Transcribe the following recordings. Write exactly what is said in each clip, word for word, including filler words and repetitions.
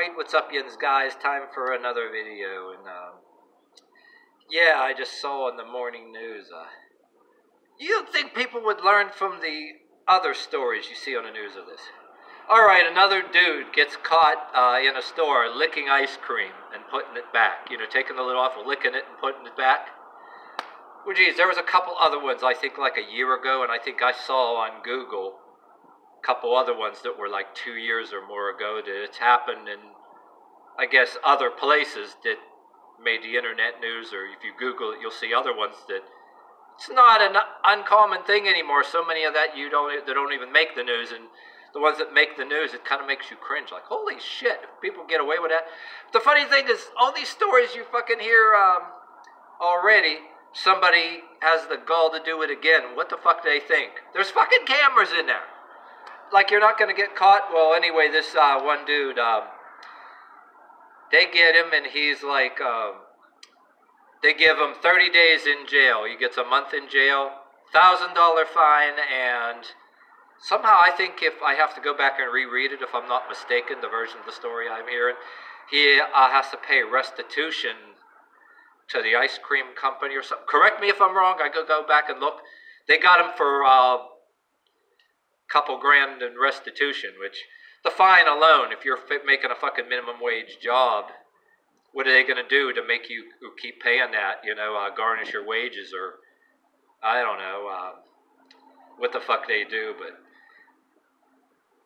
Alright, what's up, yens guys? Time for another video, and, um, yeah, I just saw in the morning news, uh, you'd think people would learn from the other stories you see on the news of this. Alright, another dude gets caught, uh, in a store licking ice cream and putting it back. You know, taking the lid off and licking it and putting it back. Well, geez, there was a couple other ones, I think, like a year ago, and I think I saw on Google couple other ones that were like two years or more ago that it's happened in, I guess, other places that made the internet news, or if you Google it, you'll see other ones that it's not an uncommon thing anymore. So many of that you don't, they don't even make the news, and the ones that make the news, it kind of makes you cringe, like, holy shit, if people get away with that. The funny thing is, all these stories you fucking hear um, already, somebody has the gall to do it again. What the fuck do they think? There's fucking cameras in there. Like, you're not going to get caught? Well, anyway, this uh, one dude, um, they get him, and he's like, um, they give him thirty days in jail. He gets a month in jail, one thousand dollar fine, and somehow I think if I have to go back and reread it, if I'm not mistaken, the version of the story I'm hearing, he uh, has to pay restitution to the ice cream company or something. Correct me if I'm wrong. I could go back and look. They got him for... Uh, couple grand in restitution, which the fine alone, if you're making a fucking minimum wage job, what are they going to do to make you keep paying that, you know, uh, garnish your wages, or I don't know, uh, what the fuck they do, but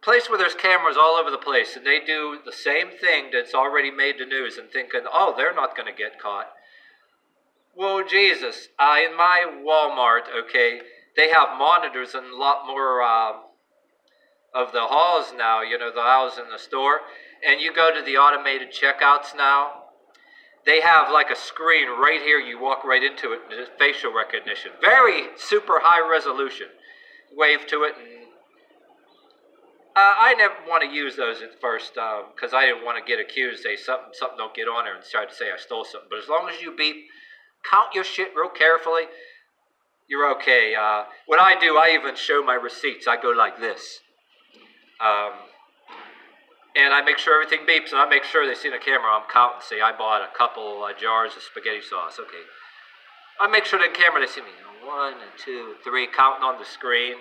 place where there's cameras all over the place, and they do the same thing that's already made the news and thinking, oh, they're not going to get caught. Well, Jesus, uh, in my Walmart, okay, they have monitors and a lot more, uh, of the halls now, you know, the aisles in the store, and you go to the automated checkouts now, they have like a screen right here, you walk right into it, and it's facial recognition, very super high resolution, wave to it, and uh, I never want to use those at first, because um, I didn't want to get accused, say something, something don't get on there and try to say I stole something, but as long as you beep, count your shit real carefully, you're okay. Uh, what I do, I even show my receipts, I go like this. Um, and I make sure everything beeps, and I make sure they see the camera. I'm counting. Say, I bought a couple uh, jars of spaghetti sauce. Okay. I make sure the camera, they see me. One, two, three, counting on the screen.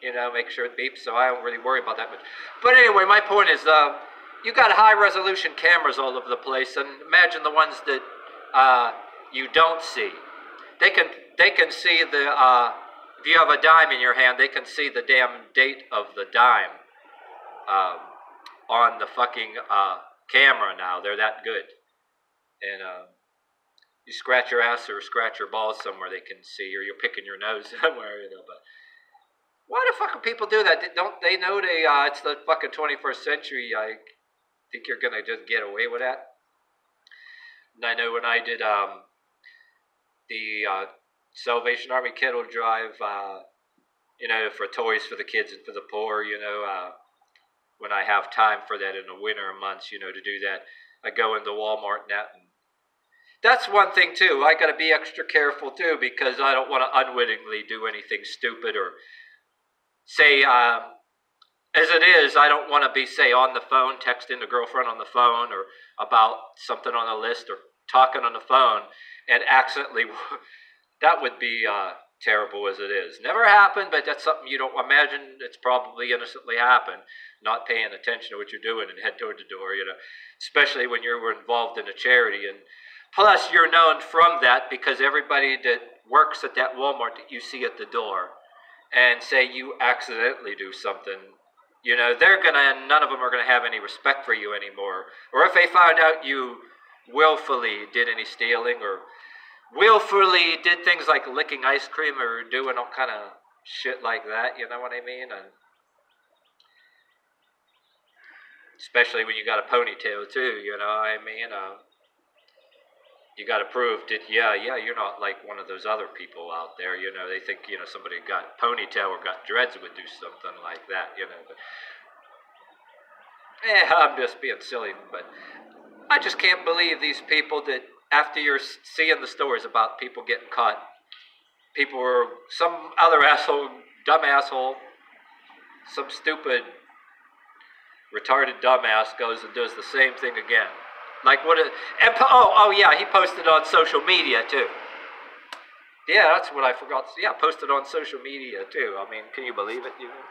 You know, make sure it beeps, so I don't really worry about that much. But anyway, my point is, uh, you got high-resolution cameras all over the place, and imagine the ones that uh, you don't see. They can, they can see the, uh, if you have a dime in your hand, they can see the damn date of the dime um, on the fucking uh, camera now. They're that good. And uh, you scratch your ass or scratch your balls somewhere, they can see, or you're picking your nose somewhere, you know. But why the fuck do people do that? They, don't they know they, uh, it's the fucking twenty-first century? I think you're going to just get away with that. And I know when I did... Um, the uh, Salvation Army Kettle Drive, uh, you know, for toys for the kids and for the poor, you know, uh, when I have time for that in the winter months, you know, to do that, I go into Walmart and that. And that's one thing, too. I got to be extra careful, too, because I don't want to unwittingly do anything stupid or say, um, as it is, I don't want to be, say, on the phone, texting the girlfriend on the phone or about something on the list or talking on the phone and accidentally, that would be uh, terrible as it is. Never happened, but that's something you don't imagine. It's probably innocently happened, not paying attention to what you're doing and head toward the door, you know, especially when you were involved in a charity. And plus, you're known from that because everybody that works at that Walmart that you see at the door and say you accidentally do something, you know, they're going to, none of them are going to have any respect for you anymore. Or if they find out you willfully did any stealing or willfully did things like licking ice cream or doing all kind of shit like that, you know what I mean? And especially when you got a ponytail too, you know what I mean? Uh, you got to prove that, yeah, yeah, you're not like one of those other people out there, you know, they think, you know, somebody got a ponytail or got dreads would do something like that, you know. But, eh, I'm just being silly, but... I just can't believe these people that after you're seeing the stories about people getting caught, people are some other asshole, dumb asshole, some stupid retarded dumbass goes and does the same thing again. Like what? A, and oh, oh yeah, he posted on social media too. Yeah, that's what I forgot. Yeah, posted on social media too. I mean, can you believe it? You know?